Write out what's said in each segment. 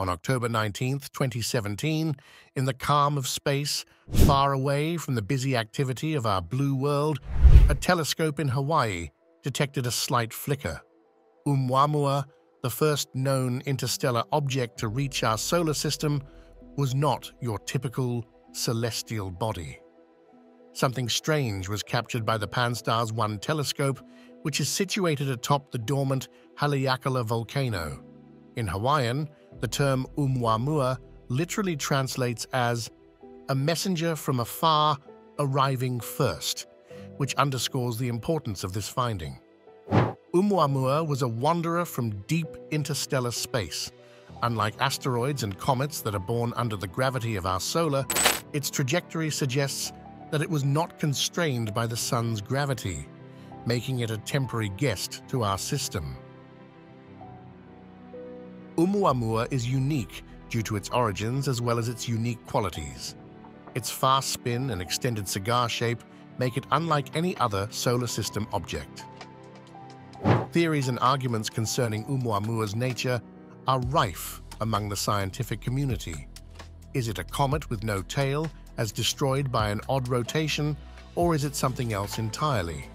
On October 19, 2017, in the calm of space, far away from the busy activity of our blue world, a telescope in Hawaii detected a slight flicker. 'Oumuamua, the first known interstellar object to reach our solar system, was not your typical celestial body. Something strange was captured by the Pan-STARRS1 telescope, which is situated atop the dormant Haleakalā volcano. In Hawaiian, the term Oumuamua literally translates as a messenger from afar arriving first, which underscores the importance of this finding. Oumuamua was a wanderer from deep interstellar space. Unlike asteroids and comets that are born under the gravity of our solar, its trajectory suggests that it was not constrained by the sun's gravity, making it a temporary guest to our system. Oumuamua is unique due to its origins as well as its unique qualities. Its fast spin and extended cigar shape make it unlike any other solar system object. Theories and arguments concerning Oumuamua's nature are rife among the scientific community. Is it a comet with no tail, as destroyed by an odd rotation, or is it something else entirely?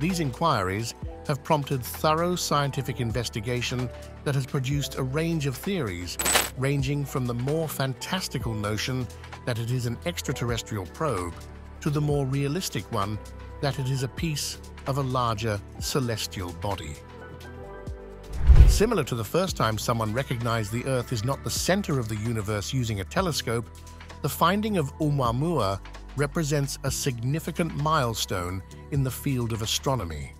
These inquiries have prompted thorough scientific investigation that has produced a range of theories, ranging from the more fantastical notion that it is an extraterrestrial probe to the more realistic one that it is a piece of a larger celestial body. Similar to the first time someone recognized the Earth is not the center of the universe using a telescope, the finding of Oumuamua represents a significant milestone in the field of astronomy.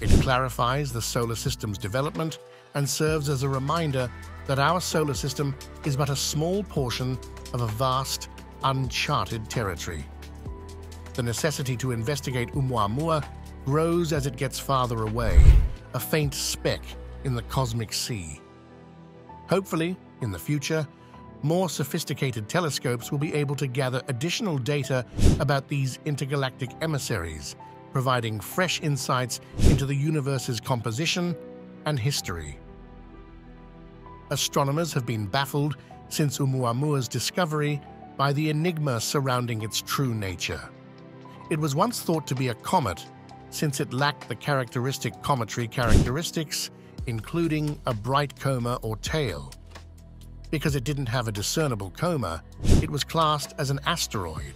It clarifies the solar system's development and serves as a reminder that our solar system is but a small portion of a vast, uncharted territory. The necessity to investigate Oumuamua grows as it gets farther away, a faint speck in the cosmic sea. Hopefully, in the future, more sophisticated telescopes will be able to gather additional data about these intergalactic emissaries, providing fresh insights into the universe's composition and history. Astronomers have been baffled since Oumuamua's discovery by the enigma surrounding its true nature. It was once thought to be a comet, since it lacked the characteristic cometary characteristics, including a bright coma or tail. Because it didn't have a discernible coma, it was classed as an asteroid.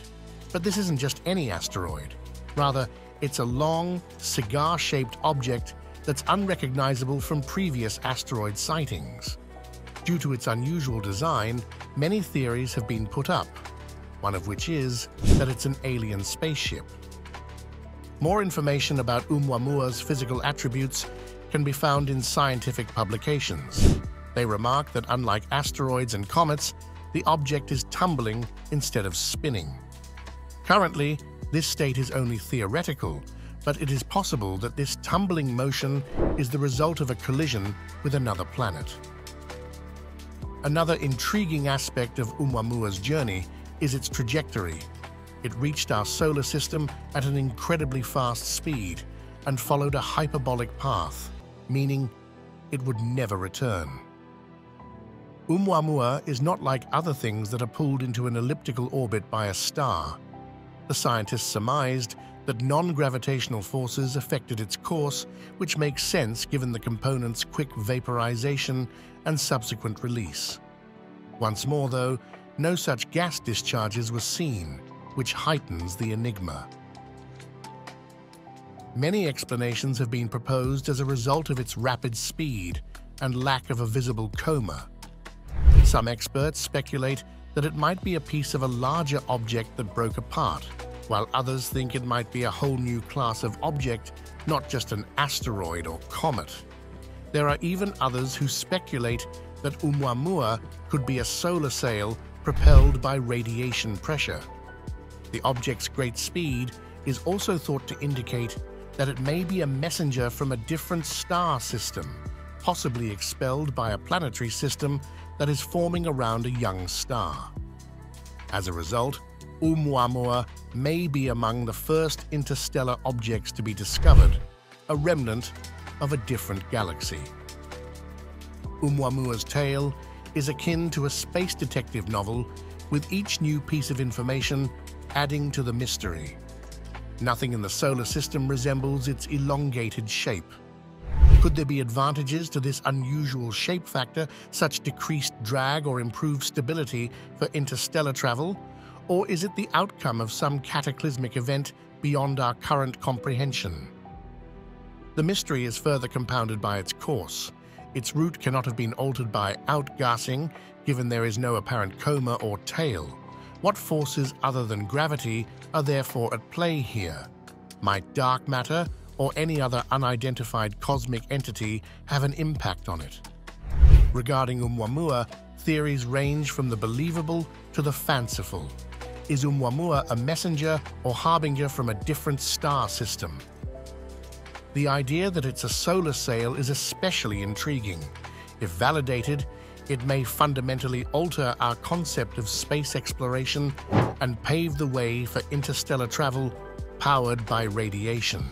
But this isn't just any asteroid. Rather, it's a long, cigar-shaped object that's unrecognizable from previous asteroid sightings. Due to its unusual design, many theories have been put up, one of which is that it's an alien spaceship. More information about Oumuamua's physical attributes can be found in scientific publications. They remark that unlike asteroids and comets, the object is tumbling instead of spinning. Currently, this state is only theoretical, but it is possible that this tumbling motion is the result of a collision with another planet. Another intriguing aspect of Oumuamua's journey is its trajectory. It reached our solar system at an incredibly fast speed and followed a hyperbolic path, meaning it would never return. Oumuamua is not like other things that are pulled into an elliptical orbit by a star. The scientists surmised that non-gravitational forces affected its course, which makes sense given the component's quick vaporization and subsequent release. Once more, though, no such gas discharges were seen, which heightens the enigma. Many explanations have been proposed as a result of its rapid speed and lack of a visible coma. Some experts speculate that it might be a piece of a larger object that broke apart, while others think it might be a whole new class of object, not just an asteroid or comet. There are even others who speculate that Oumuamua could be a solar sail propelled by radiation pressure. The object's great speed is also thought to indicate that it may be a messenger from a different star system, possibly expelled by a planetary system that is forming around a young star. As a result, Oumuamua may be among the first interstellar objects to be discovered, a remnant of a different galaxy. Oumuamua's tail is akin to a space detective novel, with each new piece of information adding to the mystery. Nothing in the solar system resembles its elongated shape. Could there be advantages to this unusual shape factor, such as decreased drag or improved stability for interstellar travel? Or is it the outcome of some cataclysmic event beyond our current comprehension? The mystery is further compounded by its course. Its route cannot have been altered by outgassing, given there is no apparent coma or tail. What forces other than gravity are therefore at play here? Might dark matter or any other unidentified cosmic entity have an impact on it? Regarding 'Oumuamua, theories range from the believable to the fanciful. Is 'Oumuamua a messenger or harbinger from a different star system? The idea that it's a solar sail is especially intriguing. If validated, it may fundamentally alter our concept of space exploration and pave the way for interstellar travel powered by radiation.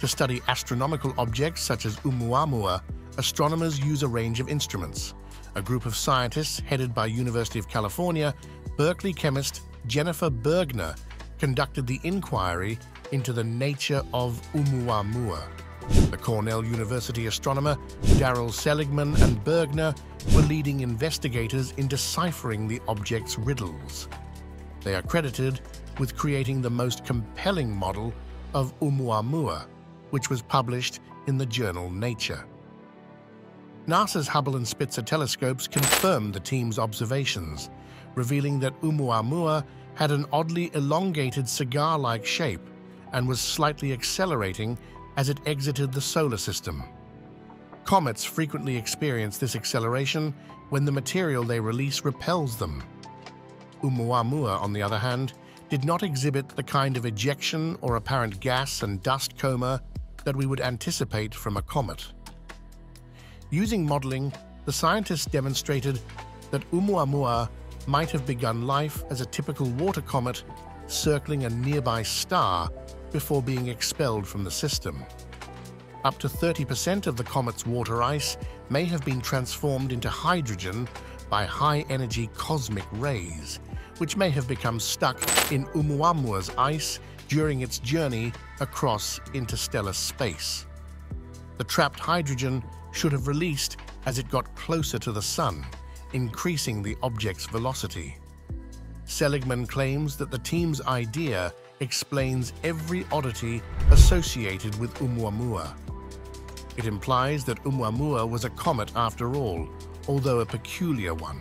To study astronomical objects such as 'Oumuamua, astronomers use a range of instruments. A group of scientists headed by University of California, Berkeley chemist Jennifer Bergner conducted the inquiry into the nature of 'Oumuamua. The Cornell University astronomer Darryl Seligman and Bergner were leading investigators in deciphering the object's riddles. They are credited with creating the most compelling model of 'Oumuamua, which was published in the journal Nature. NASA's Hubble and Spitzer telescopes confirmed the team's observations, revealing that 'Oumuamua had an oddly elongated cigar-like shape and was slightly accelerating as it exited the solar system. Comets frequently experience this acceleration when the material they release repels them. 'Oumuamua, on the other hand, did not exhibit the kind of ejection or apparent gas and dust coma that we would anticipate from a comet. Using modeling, the scientists demonstrated that 'Oumuamua might have begun life as a typical water comet circling a nearby star before being expelled from the system. Up to 30% of the comet's water ice may have been transformed into hydrogen by high-energy cosmic rays, which may have become stuck in 'Oumuamua's ice during its journey across interstellar space. The trapped hydrogen should have released as it got closer to the sun, increasing the object's velocity. Seligman claims that the team's idea explains every oddity associated with 'Oumuamua. It implies that 'Oumuamua was a comet after all, although a peculiar one.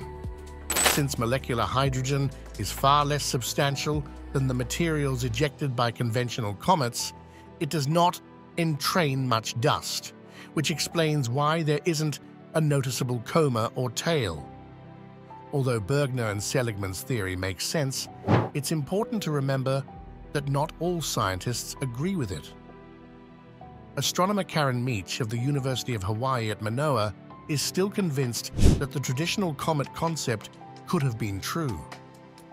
Since molecular hydrogen is far less substantial than the materials ejected by conventional comets, it does not entrain much dust, which explains why there isn't a noticeable coma or tail. Although Bergner and Seligman's theory makes sense, it's important to remember that not all scientists agree with it. Astronomer Karen Meach of the University of Hawaii at Manoa is still convinced that the traditional comet concept could have been true.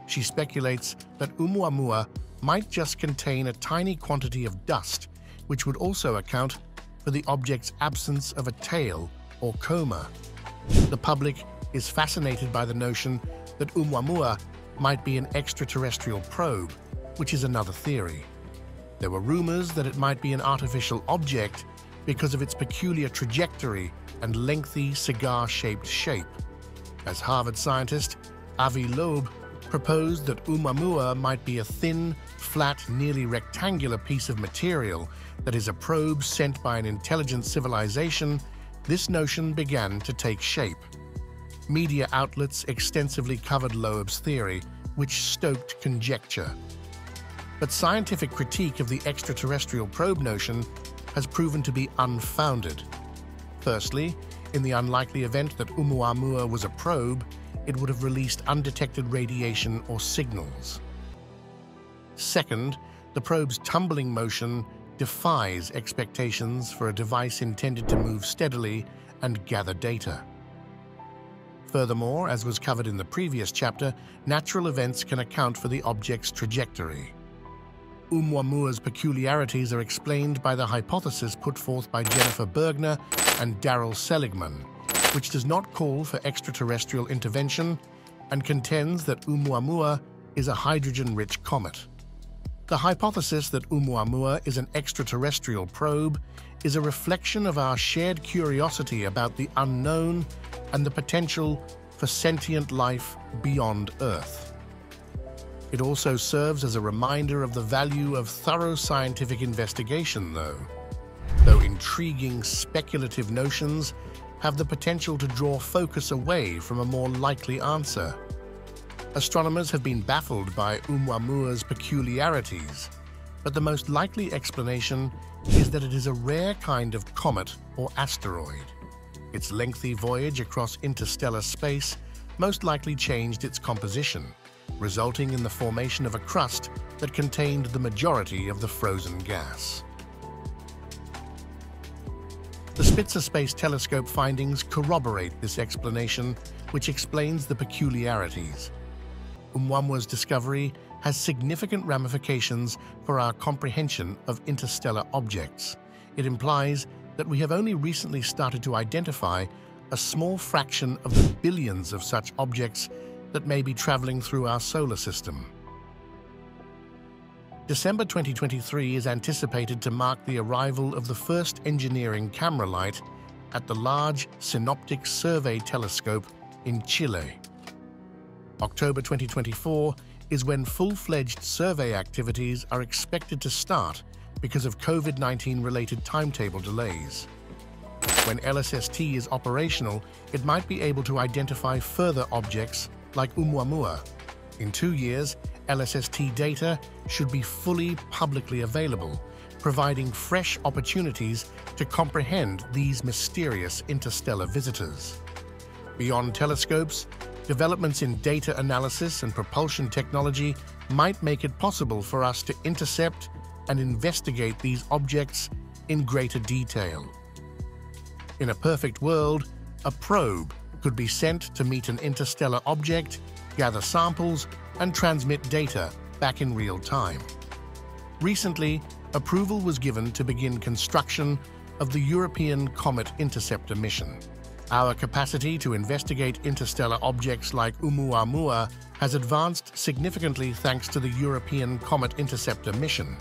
She speculates that 'Oumuamua might just contain a tiny quantity of dust, which would also account for the object's absence of a tail or coma. The public is fascinated by the notion that 'Oumuamua might be an extraterrestrial probe, which is another theory. There were rumors that it might be an artificial object because of its peculiar trajectory and lengthy cigar-shaped shape. As Harvard scientist Avi Loeb proposed that 'Oumuamua might be a thin, flat, nearly rectangular piece of material that is a probe sent by an intelligent civilization, this notion began to take shape. Media outlets extensively covered Loeb's theory, which stoked conjecture. But scientific critique of the extraterrestrial probe notion has proven to be unfounded. Firstly, in the unlikely event that 'Oumuamua was a probe, it would have released undetected radiation or signals. Second, the probe's tumbling motion defies expectations for a device intended to move steadily and gather data. Furthermore, as was covered in the previous chapter, natural events can account for the object's trajectory. 'Oumuamua's peculiarities are explained by the hypothesis put forth by Jennifer Bergner and Darryl Seligman, which does not call for extraterrestrial intervention and contends that 'Oumuamua is a hydrogen-rich comet. The hypothesis that 'Oumuamua is an extraterrestrial probe is a reflection of our shared curiosity about the unknown and the potential for sentient life beyond Earth. It also serves as a reminder of the value of thorough scientific investigation, though intriguing speculative notions have the potential to draw focus away from a more likely answer. Astronomers have been baffled by 'Oumuamua's peculiarities, but the most likely explanation is that it is a rare kind of comet or asteroid. Its lengthy voyage across interstellar space most likely changed its composition, resulting in the formation of a crust that contained the majority of the frozen gas. The Spitzer Space Telescope findings corroborate this explanation, which explains the peculiarities. 'Oumuamua's discovery has significant ramifications for our comprehension of interstellar objects. It implies that we have only recently started to identify a small fraction of the billions of such objects that may be traveling through our solar system. December 2023 is anticipated to mark the arrival of the first engineering camera light at the Large Synoptic Survey Telescope in Chile. October 2024 is when full-fledged survey activities are expected to start because of COVID-19-related timetable delays. When LSST is operational, it might be able to identify further objects like 'Oumuamua. In 2 years, LSST data should be fully publicly available, providing fresh opportunities to comprehend these mysterious interstellar visitors. Beyond telescopes, developments in data analysis and propulsion technology might make it possible for us to intercept and investigate these objects in greater detail. In a perfect world, a probe could be sent to meet an interstellar object, gather samples, and transmit data back in real time. Recently, approval was given to begin construction of the European Comet Interceptor mission. Our capacity to investigate interstellar objects like 'Oumuamua has advanced significantly thanks to the European Comet Interceptor mission.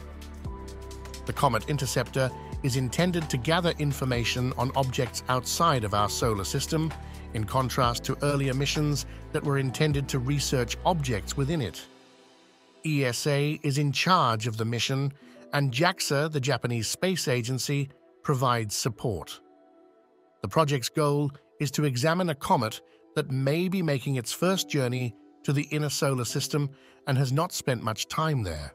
The Comet Interceptor is intended to gather information on objects outside of our solar system, in contrast to earlier missions that were intended to research objects within it. ESA is in charge of the mission, and JAXA, the Japanese Space Agency, provides support. The project's goal is to examine a comet that may be making its first journey to the inner solar system and has not spent much time there.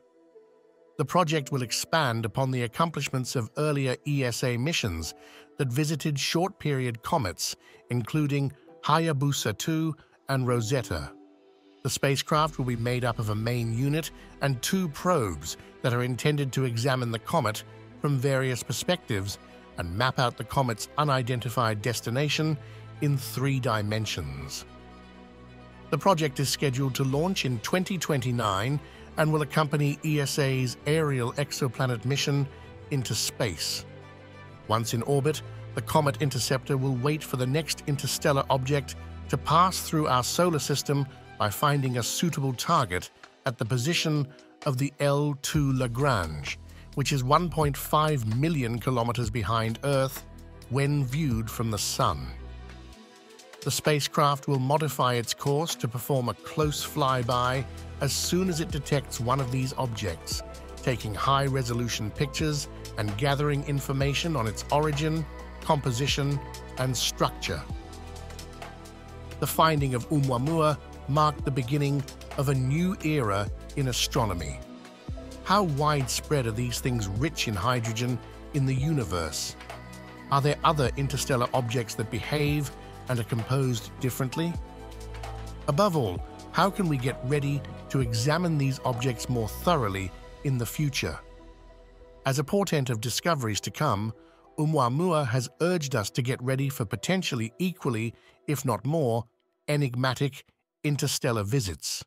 The project will expand upon the accomplishments of earlier ESA missions that visited short-period comets, including Hayabusa 2 and Rosetta. The spacecraft will be made up of a main unit and 2 probes that are intended to examine the comet from various perspectives and map out the comet's unidentified destination in 3 dimensions. The project is scheduled to launch in 2029 and will accompany ESA's Ariel exoplanet mission into space. Once in orbit, the Comet Interceptor will wait for the next interstellar object to pass through our solar system by finding a suitable target at the position of the L2 Lagrange, which is 1.5 million kilometers behind Earth when viewed from the Sun. The spacecraft will modify its course to perform a close flyby as soon as it detects one of these objects, taking high-resolution pictures and gathering information on its origin, composition, and structure. The finding of 'Oumuamua marked the beginning of a new era in astronomy. How widespread are these things rich in hydrogen in the universe? Are there other interstellar objects that behave and are composed differently? Above all, how can we get ready to examine these objects more thoroughly in the future? As a portent of discoveries to come, 'Oumuamua has urged us to get ready for potentially equally, if not more, enigmatic interstellar visits.